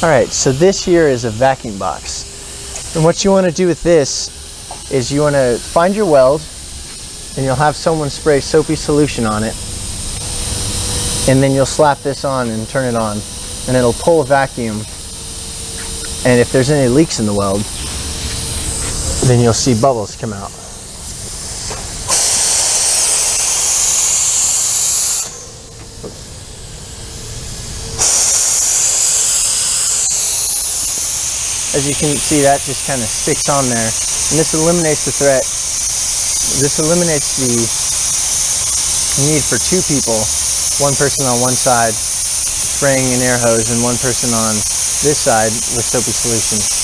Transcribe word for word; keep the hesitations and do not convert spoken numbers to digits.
All right, so this here is a vacuum box. And what you want to do with this is you want to find your weld, and you'll have someone spray soapy solution on it. And then you'll slap this on and turn it on, and it'll pull a vacuum. And if there's any leaks in the weld, then you'll see bubbles come out. As you can see, that just kind of sticks on there. And this eliminates the threat. This eliminates the need for two people, one person on one side spraying an air hose and one person on this side with soapy solution.